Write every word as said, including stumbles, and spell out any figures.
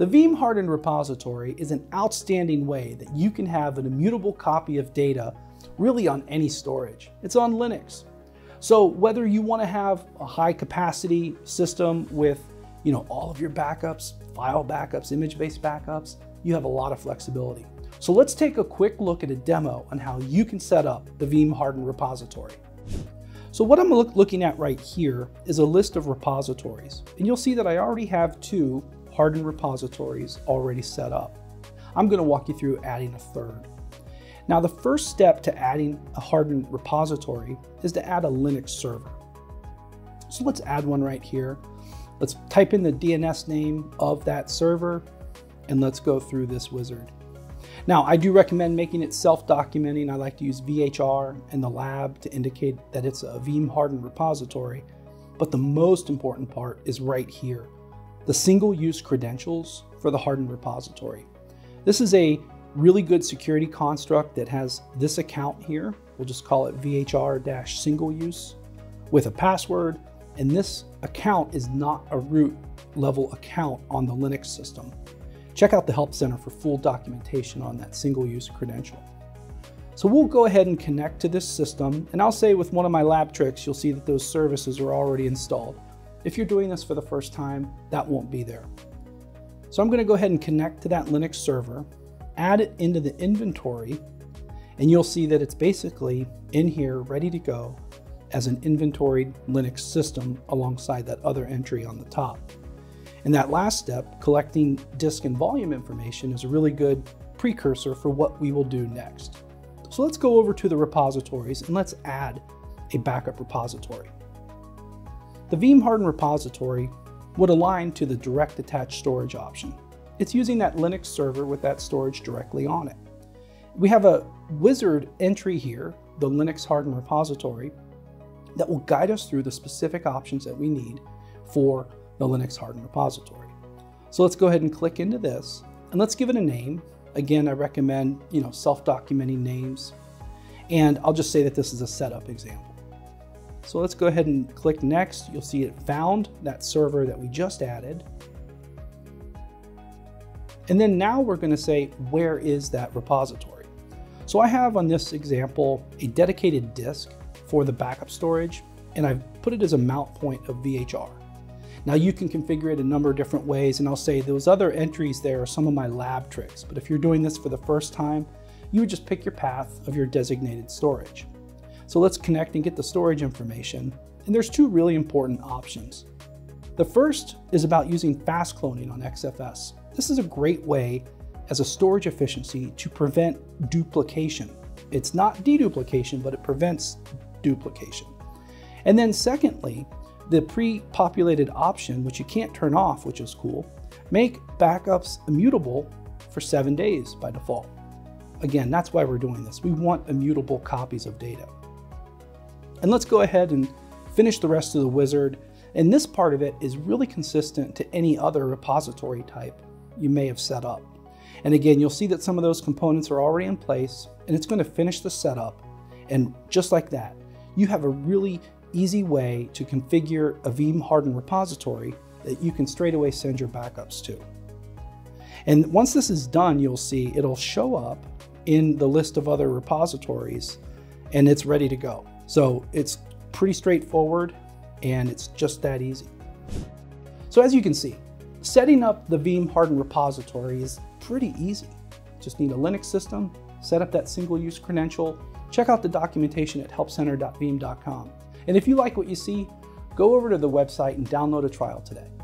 The Veeam Hardened Repository is an outstanding way that you can have an immutable copy of data really on any storage. It's on Linux. So whether you want to have a high capacity system with, you know, all of your backups, file backups, image-based backups, you have a lot of flexibility. So let's take a quick look at a demo on how you can set up the Veeam Hardened Repository. So what I'm look, looking at right here is a list of repositories, and you'll see that I already have two hardened repositories already set up. I'm going to walk you through adding a third. Now, the first step to adding a hardened repository is to add a Linux server. So let's add one right here. Let's type in the D N S name of that server, and let's go through this wizard. Now, I do recommend making it self-documenting. I like to use V H R and the lab to indicate that it's a Veeam hardened repository. But the most important part is right here, the single-use credentials for the hardened repository. This is a really good security construct that has this account here. We'll just call it V H R single use with a password. And this account is not a root level account on the Linux system. Check out the Help Center for full documentation on that single-use credential. So we'll go ahead and connect to this system, and I'll say with one of my lab tricks, you'll see that those services are already installed. If you're doing this for the first time, that won't be there. So I'm going to go ahead and connect to that Linux server, add it into the inventory, and you'll see that it's basically in here, ready to go as an inventoried Linux system alongside that other entry on the top. And that last step, collecting disk and volume information, is a really good precursor for what we will do next. So let's go over to the repositories and let's add a backup repository. The Veeam hardened repository would align to the direct attached storage option. It's using that Linux server with that storage directly on it. We have a wizard entry here, the Linux hardened repository, that will guide us through the specific options that we need for the Linux hardened repository. So let's go ahead and click into this, and let's give it a name. Again, I recommend, you know, self-documenting names, and I'll just say that this is a setup example. So let's go ahead and click next. You'll see it found that server that we just added. And then now we're going to say, where is that repository? So I have on this example a dedicated disk for the backup storage, and I've put it as a mount point of V H R. Now you can configure it a number of different ways, and I'll say those other entries there are some of my lab tricks, but if you're doing this for the first time, you would just pick your path of your designated storage. So let's connect and get the storage information, and there's two really important options. The first is about using fast cloning on X F S. This is a great way as a storage efficiency to prevent duplication. It's not deduplication, but it prevents duplication. And then secondly, the pre-populated option, which you can't turn off, which is cool, make backups immutable for seven days by default. Again, that's why we're doing this. We want immutable copies of data. And let's go ahead and finish the rest of the wizard. And this part of it is really consistent to any other repository type you may have set up. And again, you'll see that some of those components are already in place, and it's going to finish the setup. And just like that, you have a really easy way to configure a Veeam hardened repository that you can straight away send your backups to. And once this is done, you'll see it'll show up in the list of other repositories, and it's ready to go. So it's pretty straightforward, and it's just that easy. So as you can see, setting up the Veeam hardened repository is pretty easy. Just need a Linux system, set up that single-use credential, check out the documentation at help center dot veeam dot com. And if you like what you see, go over to the website and download a trial today.